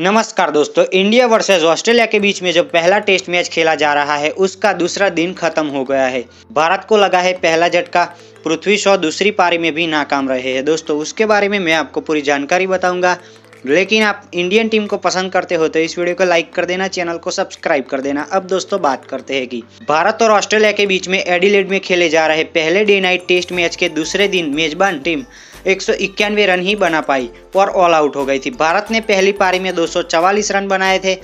नमस्कार दोस्तों, India versus Australia के बीच में जो पहला टेस्ट मैच खेला जा रहा है उसका दूसरा दिन खत्म हो गया है। भारत को लगा है पहला झटका। पृथ्वी शॉ दूसरी पारी में भी नाकाम रहे हैं। दोस्तों उसके बारे में मैं आपको पूरी जानकारी बताऊंगा, लेकिन आप इंडियन टीम को पसंद करते हो तो इस वीडियो को लाइक कर देना, चैनल को सब्सक्राइब कर देना। अब दोस्तों बात करते हैं कि भारत और ऑस्ट्रेलिया के बीच में एडिलेड में खेले जा रहे पहले डे नाइट टेस्ट मैच के दूसरे दिन मेजबान टीम 191 रन ही बना पाई और ऑल आउट हो गई थी। भारत ने पहली पारी में 244 रन बनाए थे।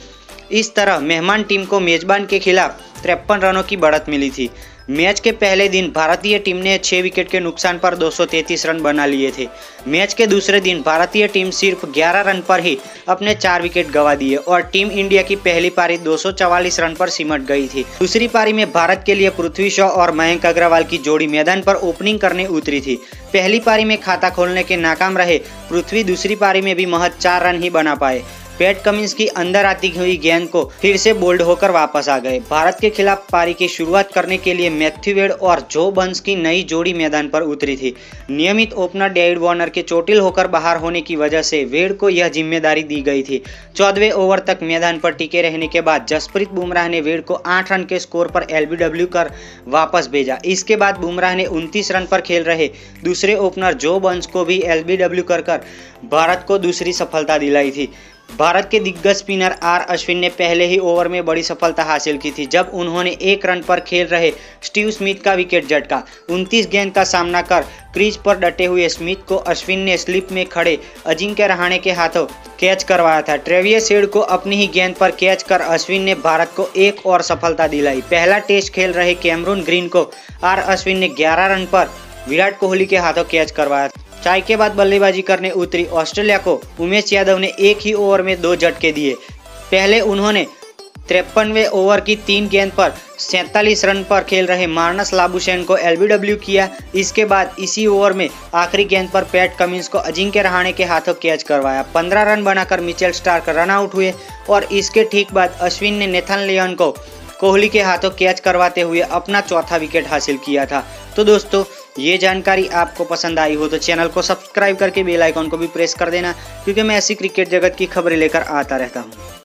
इस तरह मेहमान टीम को मेजबान के खिलाफ 53 रनों की बढ़त मिली थी। मैच के पहले दिन भारतीय टीम ने 6 विकेट के नुकसान पर 233 रन बना लिए थे। मैच के दूसरे दिन भारतीय टीम सिर्फ 11 रन पर ही अपने 4 विकेट गवा दिए और टीम इंडिया की पहली पारी 244 रन पर सिमट गई थी। दूसरी पारी में भारत के लिए पृथ्वी शॉ और मयंक अग्रवाल की जोड़ी मैदान पर ओपनिंग करने उतरी थी। पहली पारी में खाता खोलने के नाकाम रहे पृथ्वी दूसरी पारी में भी महज 4 रन ही बना पाए। पैट कमिंस की अंदर आती हुई गेंद को फिर से बोल्ड होकर वापस आ गए। भारत के खिलाफ पारी की शुरुआत करने के लिए मैथ्यू वेड और जो बर्न्स की नई जोड़ी मैदान पर उतरी थी। नियमित ओपनर डेविड वार्नर के चोटिल होकर बाहर होने की वजह से वेड को यह जिम्मेदारी दी गई थी। 14वें ओवर तक मैदान पर टिके रहने के बाद जसप्रीत बुमराह ने वेड को 8 रन के स्कोर पर LBW कर वापस भेजा। इसके बाद बुमराह ने 29 रन पर खेल रहे दूसरे ओपनर जो बर्न्स को भी LBW कर भारत को दूसरी सफलता दिलाई थी। भारत के दिग्गज स्पिनर आर अश्विन ने पहले ही ओवर में बड़ी सफलता हासिल की थी जब उन्होंने 1 रन पर खेल रहे स्टीव स्मिथ का विकेट झटका। 29 गेंद का सामना कर क्रीज पर डटे हुए स्मिथ को अश्विन ने स्लिप में खड़े अजिंक्य रहाणे के हाथों कैच करवाया था। ट्रेविस हेड को अपनी ही गेंद पर कैच कर अश्विन ने भारत को एक और सफलता दिलाई। पहला टेस्ट खेल रहे कैमरून ग्रीन को आर अश्विन ने 11 रन पर विराट कोहली के हाथों कैच करवाया। चाय के बाद बल्लेबाजी करने उतरी ऑस्ट्रेलिया को उमेश यादव ने एक ही ओवर में 2 झटके दिए। पहले उन्होंने 53वें ओवर की 3 गेंद पर 47 रन पर खेल रहे मार्नस लाबुशेन को LBW किया। इसके बाद इसी ओवर में आखिरी गेंद पर पैट कमिंस को अजिंक्य रहाणे के हाथों कैच करवाया। 15 रन बनाकर मिचेल स्टार्क रन आउट हुए और इसके ठीक बाद अश्विन ने नेथन लियोन को कोहली के हाथों कैच करवाते हुए अपना 4था विकेट हासिल किया था। तो दोस्तों ये जानकारी आपको पसंद आई हो तो चैनल को सब्सक्राइब करके बेल आइकॉन को भी प्रेस कर देना, क्योंकि मैं ऐसी क्रिकेट जगत की खबरें लेकर आता रहता हूँ।